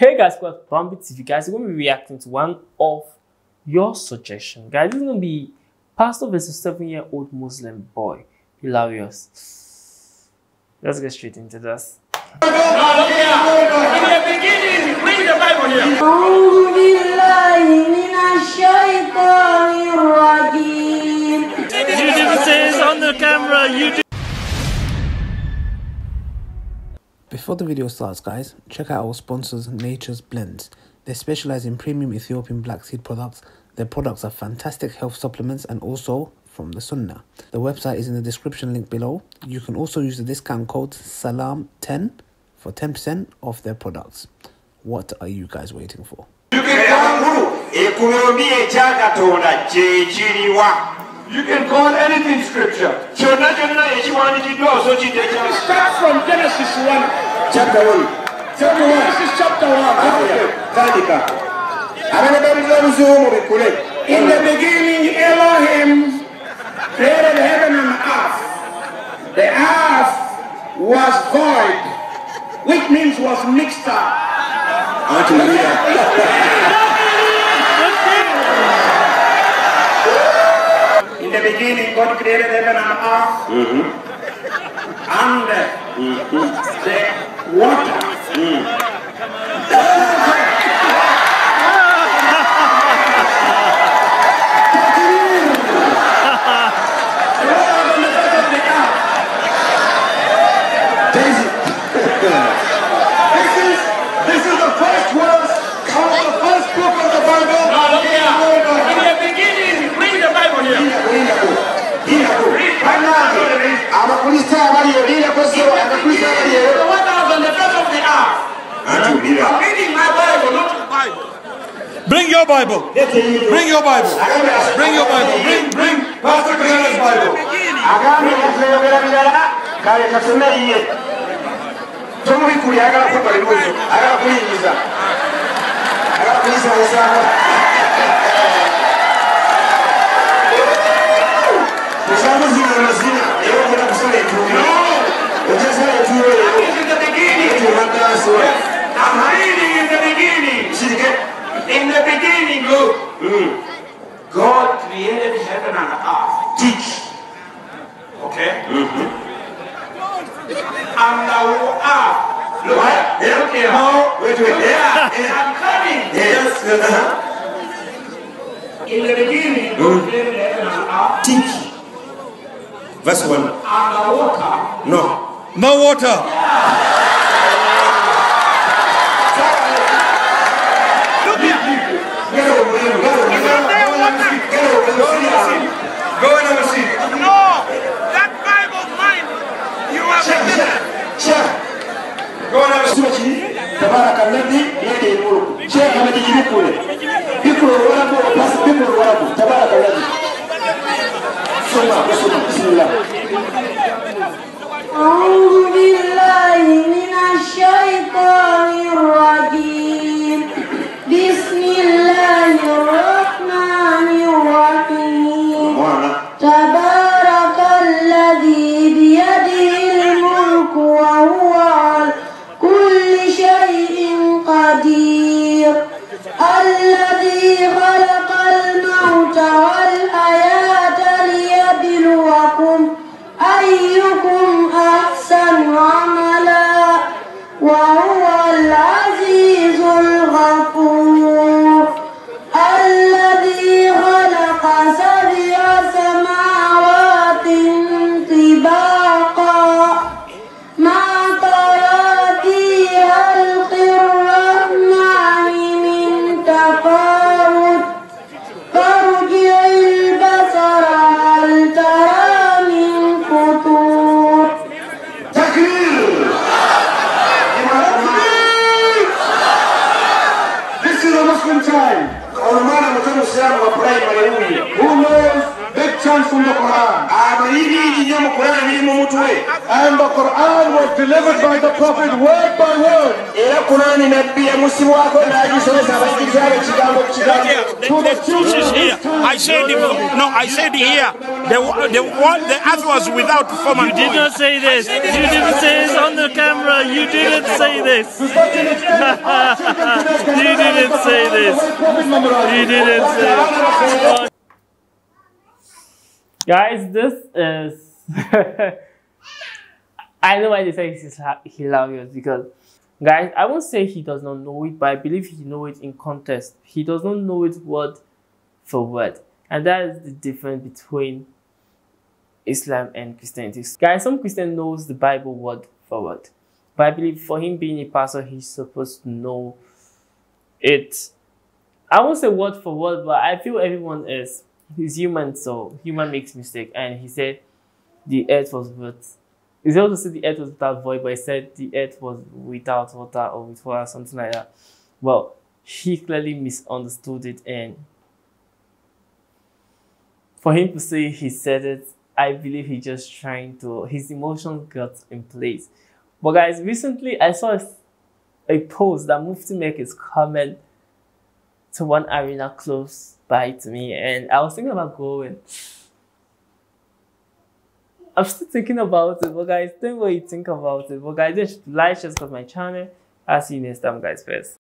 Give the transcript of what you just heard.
Hey guys, welcome to Bambi TV. Guys, we're going to be reacting to one of your suggestions. Guys, this is going to be pastor versus 7-year-old Muslim boy. Hilarious. Let's get straight into this. In the beginning, read the Bible here. YouTube says on the camera, YouTube. Before the video starts, guys, check out our sponsors, Nature's Blends. They specialize in premium Ethiopian black seed products. Their products are fantastic health supplements and also from the Sunnah. The website is in the description link below. You can also use the discount code SALAM10 for 10% off their products. What are you guys waiting for? You can call anything scripture. Start from Genesis 1. Chapter 1. Chapter 1. Genesis chapter 1. In the beginning, Elohim created heaven and earth. The earth was void, which means was mixed up. In the beginning, God created heaven and earth, and the water. This is the first word of the first book of the Bible. In the beginning, read the Bible here. Bring your Bible. Bring your Bible. Bring your Bible. Bring Pastor Chris's Bible. God created heaven and earth. Teach. Okay? And our earth. Look here. I'm coming. Yes. In the beginning, God created heaven and earth. Teach. Verse 1. And the water. No. No water. Yeah. Who knows big chance from the Quran? And the Quran was delivered by the Prophet word by word to the children of his time. I said here. The earth was without form and void. You did not say this. You didn't say this on the camera. You didn't say this. You didn't say this. You didn't say this. Guys, this is... I know why they say this is hilarious, because guys, I won't say he does not know it, but I believe he knows it in context. He does not know it word for word. And that is the difference between Islam and Christianity. Guys, some Christian knows the Bible word for word. But I believe for him being a pastor, he's supposed to know it. I won't say word for word, but I feel everyone is. He's human, so human makes mistake. And he said the earth was worth. He also said the earth was without void, but he said the earth was without water or with water, something like that. Well, he clearly misunderstood it, and for him to say he said it, I believe he's just trying to, his emotions got in place. But guys, recently I saw a post that Mufti make his comment to one arena close by to me, and I was thinking about going. I'm still thinking about it, but guys, think what you think about it. But guys, just like, subscribe my channel. I'll see you next time, guys. First.